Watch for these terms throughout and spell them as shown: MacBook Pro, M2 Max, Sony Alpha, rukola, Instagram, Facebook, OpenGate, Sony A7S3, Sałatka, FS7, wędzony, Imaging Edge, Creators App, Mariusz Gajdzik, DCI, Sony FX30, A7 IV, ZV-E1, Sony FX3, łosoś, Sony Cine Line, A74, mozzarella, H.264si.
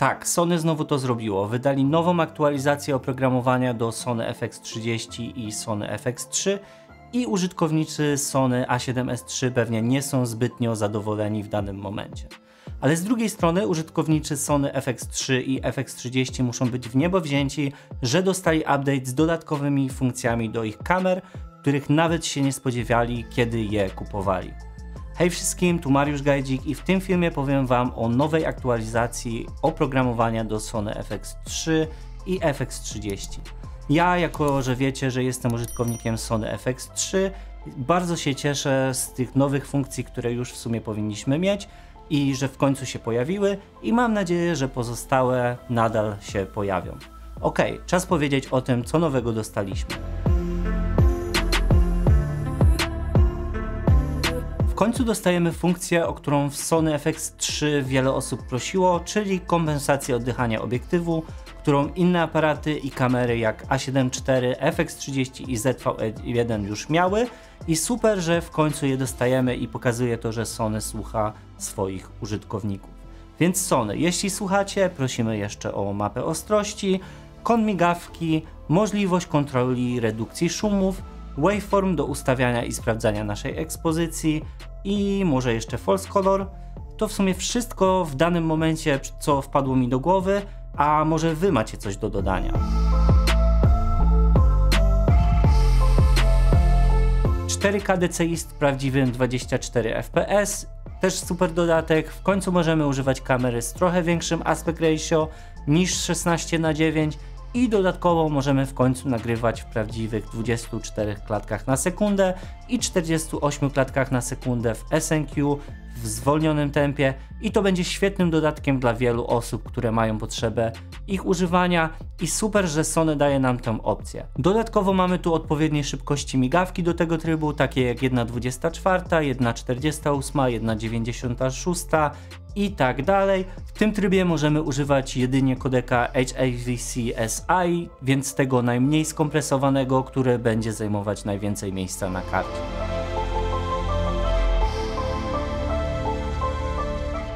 Tak, Sony znowu to zrobiło. Wydali nową aktualizację oprogramowania do Sony FX30 i Sony FX3 i użytkownicy Sony A7S3 pewnie nie są zbytnio zadowoleni w danym momencie. Ale z drugiej strony użytkownicy Sony FX3 i FX30 muszą być w niebo wzięci, że dostali update z dodatkowymi funkcjami do ich kamer, których nawet się nie spodziewali, kiedy je kupowali. Hej wszystkim, tu Mariusz Gajdzik i w tym filmie powiem Wam o nowej aktualizacji oprogramowania do Sony FX3 i FX30. Ja, jako że wiecie, że jestem użytkownikiem Sony FX3, bardzo się cieszę z tych nowych funkcji, które już w sumie powinniśmy mieć i że w końcu się pojawiły i mam nadzieję, że pozostałe nadal się pojawią. Ok, czas powiedzieć o tym, co nowego dostaliśmy. W końcu dostajemy funkcję, o którą w Sony FX3 wiele osób prosiło, czyli kompensację oddychania obiektywu, którą inne aparaty i kamery jak A74, FX30 i ZV-E1 już miały i super, że w końcu je dostajemy i pokazuje to, że Sony słucha swoich użytkowników. Więc Sony, jeśli słuchacie, prosimy jeszcze o mapę ostrości, kąt migawki, możliwość kontroli redukcji szumów, waveform do ustawiania i sprawdzania naszej ekspozycji i może jeszcze false color. To w sumie wszystko w danym momencie, co wpadło mi do głowy, a może Wy macie coś do dodania. DCI z prawdziwym 24 fps, też super dodatek, w końcu możemy używać kamery z trochę większym aspect ratio niż 16:9 i dodatkowo możemy w końcu nagrywać w prawdziwych 24 klatkach na sekundę i 48 klatkach na sekundę w SNQ w zwolnionym tempie i to będzie świetnym dodatkiem dla wielu osób, które mają potrzebę ich używania i super, że Sony daje nam tę opcję. Dodatkowo mamy tu odpowiednie szybkości migawki do tego trybu, takie jak 1.24, 1.48, 1.96 i tak dalej. W tym trybie możemy używać jedynie kodeka H.264si, więc tego najmniej skompresowanego, który będzie zajmować najwięcej miejsca na karcie.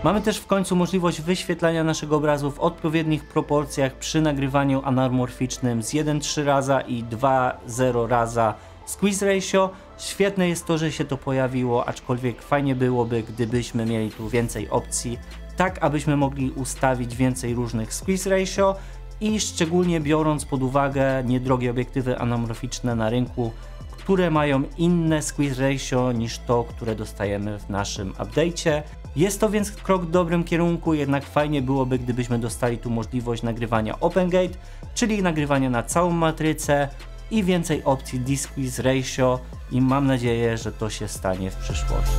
Mamy też w końcu możliwość wyświetlania naszego obrazu w odpowiednich proporcjach przy nagrywaniu anamorficznym z 1.3 raza i 2.0 raza squeeze ratio. Świetne jest to, że się to pojawiło, aczkolwiek fajnie byłoby, gdybyśmy mieli tu więcej opcji, tak abyśmy mogli ustawić więcej różnych squeeze ratio i szczególnie biorąc pod uwagę niedrogie obiektywy anamorficzne na rynku, które mają inne squeeze ratio niż to, które dostajemy w naszym update'cie. Jest to więc krok w dobrym kierunku, jednak fajnie byłoby, gdybyśmy dostali tu możliwość nagrywania OpenGate, czyli nagrywania na całą matrycę i więcej opcji D-Squeeze Ratio i mam nadzieję, że to się stanie w przyszłości.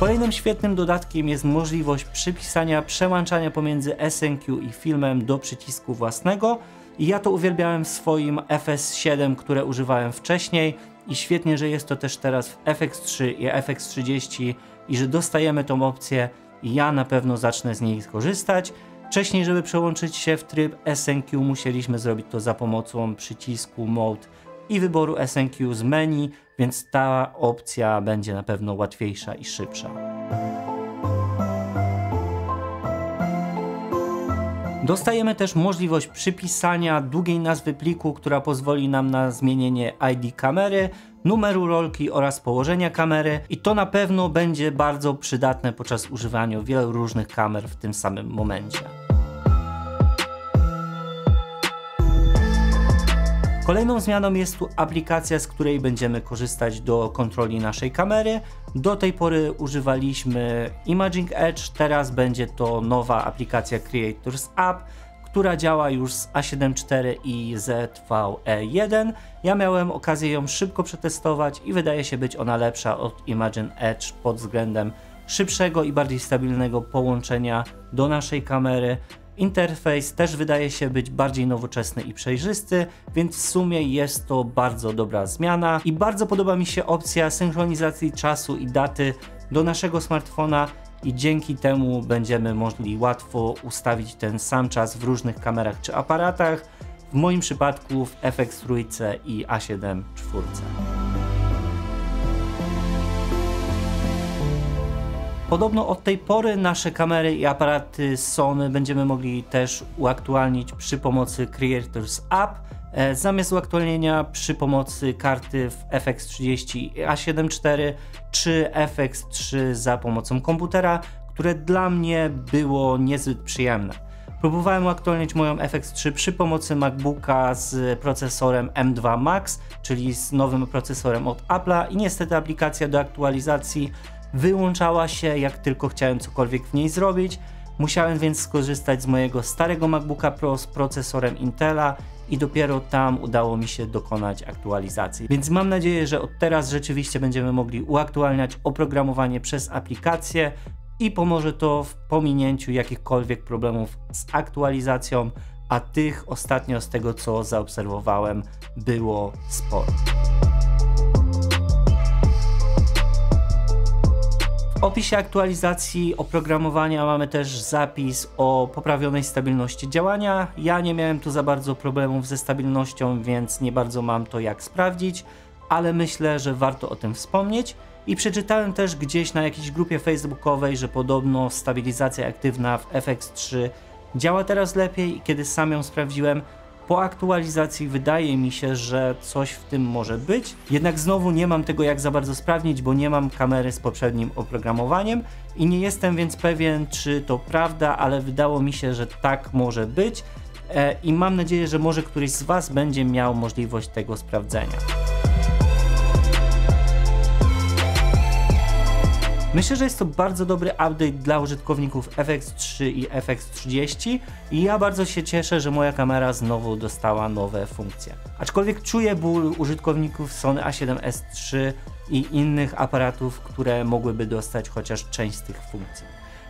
Kolejnym świetnym dodatkiem jest możliwość przypisania przełączania pomiędzy SNQ i filmem do przycisku własnego. I ja to uwielbiałem w swoim FS7, które używałem wcześniej i świetnie, że jest to też teraz w FX3 i FX30 i że dostajemy tą opcję i ja na pewno zacznę z niej skorzystać. Wcześniej, żeby przełączyć się w tryb SNQ, musieliśmy zrobić to za pomocą przycisku Mode i wyboru SNQ z menu, więc ta opcja będzie na pewno łatwiejsza i szybsza. Dostajemy też możliwość przypisania długiej nazwy pliku, która pozwoli nam na zmienienie ID kamery, numeru rolki oraz położenia kamery i to na pewno będzie bardzo przydatne podczas używania wielu różnych kamer w tym samym momencie. Kolejną zmianą jest tu aplikacja, z której będziemy korzystać do kontroli naszej kamery. Do tej pory używaliśmy Imaging Edge, teraz będzie to nowa aplikacja Creators App, która działa już z A74 i ZV-E1. Ja miałem okazję ją szybko przetestować i wydaje się być ona lepsza od Imaging Edge pod względem szybszego i bardziej stabilnego połączenia do naszej kamery. Interfejs też wydaje się być bardziej nowoczesny i przejrzysty, więc w sumie jest to bardzo dobra zmiana i bardzo podoba mi się opcja synchronizacji czasu i daty do naszego smartfona i dzięki temu będziemy mogli łatwo ustawić ten sam czas w różnych kamerach czy aparatach, w moim przypadku w FX3 i A7 IV. Podobno od tej pory nasze kamery i aparaty Sony będziemy mogli też uaktualnić przy pomocy Creators App, zamiast uaktualnienia przy pomocy karty w FX30 A74 czy FX3 za pomocą komputera, które dla mnie było niezbyt przyjemne. Próbowałem uaktualnić moją FX3 przy pomocy MacBooka z procesorem M2 Max, czyli z nowym procesorem od Apple'a, i niestety aplikacja do aktualizacji wyłączała się, jak tylko chciałem cokolwiek w niej zrobić. Musiałem więc skorzystać z mojego starego MacBooka Pro z procesorem Intela i dopiero tam udało mi się dokonać aktualizacji. Więc mam nadzieję, że od teraz rzeczywiście będziemy mogli uaktualniać oprogramowanie przez aplikację i pomoże to w pominięciu jakichkolwiek problemów z aktualizacją, a tych ostatnio, z tego co zaobserwowałem, było sporo. W opisie aktualizacji oprogramowania mamy też zapis o poprawionej stabilności działania. Ja nie miałem tu za bardzo problemów ze stabilnością, więc nie bardzo mam to jak sprawdzić, ale myślę, że warto o tym wspomnieć. I przeczytałem też gdzieś na jakiejś grupie facebookowej, że podobno stabilizacja aktywna w FX3 działa teraz lepiej i kiedy sam ją sprawdziłem, po aktualizacji wydaje mi się, że coś w tym może być. Jednak znowu nie mam tego jak za bardzo sprawdzić, bo nie mam kamery z poprzednim oprogramowaniem i nie jestem więc pewien, czy to prawda, ale wydało mi się, że tak może być i mam nadzieję, że może któryś z Was będzie miał możliwość tego sprawdzenia. Myślę, że jest to bardzo dobry update dla użytkowników FX3 i FX30 i ja bardzo się cieszę, że moja kamera znowu dostała nowe funkcje. Aczkolwiek czuję ból użytkowników Sony A7S3 i innych aparatów, które mogłyby dostać chociaż część z tych funkcji.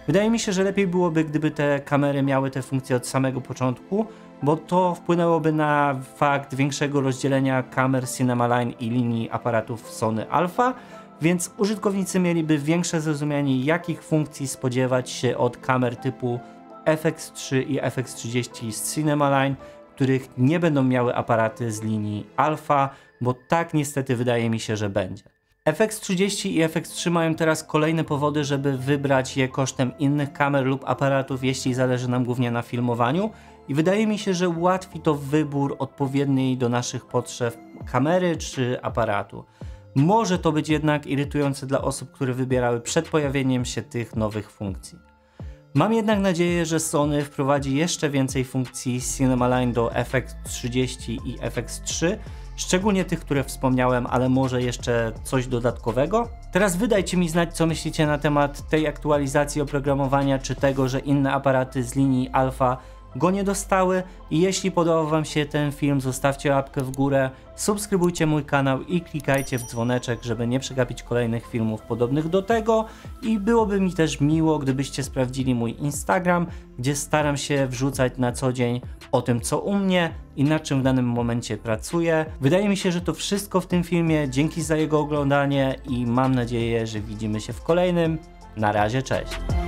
Wydaje mi się, że lepiej byłoby, gdyby te kamery miały te funkcje od samego początku, bo to wpłynęłoby na fakt większego rozdzielenia kamer Cinema Line i linii aparatów Sony Alpha, więc użytkownicy mieliby większe zrozumienie, jakich funkcji spodziewać się od kamer typu FX3 i FX30 z Cinema Line, których nie będą miały aparaty z linii Alpha, bo tak niestety wydaje mi się, że będzie. FX30 i FX3 mają teraz kolejne powody, żeby wybrać je kosztem innych kamer lub aparatów, jeśli zależy nam głównie na filmowaniu, i wydaje mi się, że ułatwi to wybór odpowiedniej do naszych potrzeb kamery czy aparatu. Może to być jednak irytujące dla osób, które wybierały przed pojawieniem się tych nowych funkcji. Mam jednak nadzieję, że Sony wprowadzi jeszcze więcej funkcji Cinema Line do FX30 i FX3, szczególnie tych, które wspomniałem, ale może jeszcze coś dodatkowego. Teraz wydajcie mi znać, co myślicie na temat tej aktualizacji oprogramowania, czy tego, że inne aparaty z linii Alpha go nie dostały. I jeśli podobał Wam się ten film, zostawcie łapkę w górę, subskrybujcie mój kanał i klikajcie w dzwoneczek, żeby nie przegapić kolejnych filmów podobnych do tego, i byłoby mi też miło, gdybyście sprawdzili mój Instagram, gdzie staram się wrzucać na co dzień o tym, co u mnie i na czym w danym momencie pracuję. Wydaje mi się, że to wszystko w tym filmie. Dzięki za jego oglądanie i mam nadzieję, że widzimy się w kolejnym. Na razie, cześć!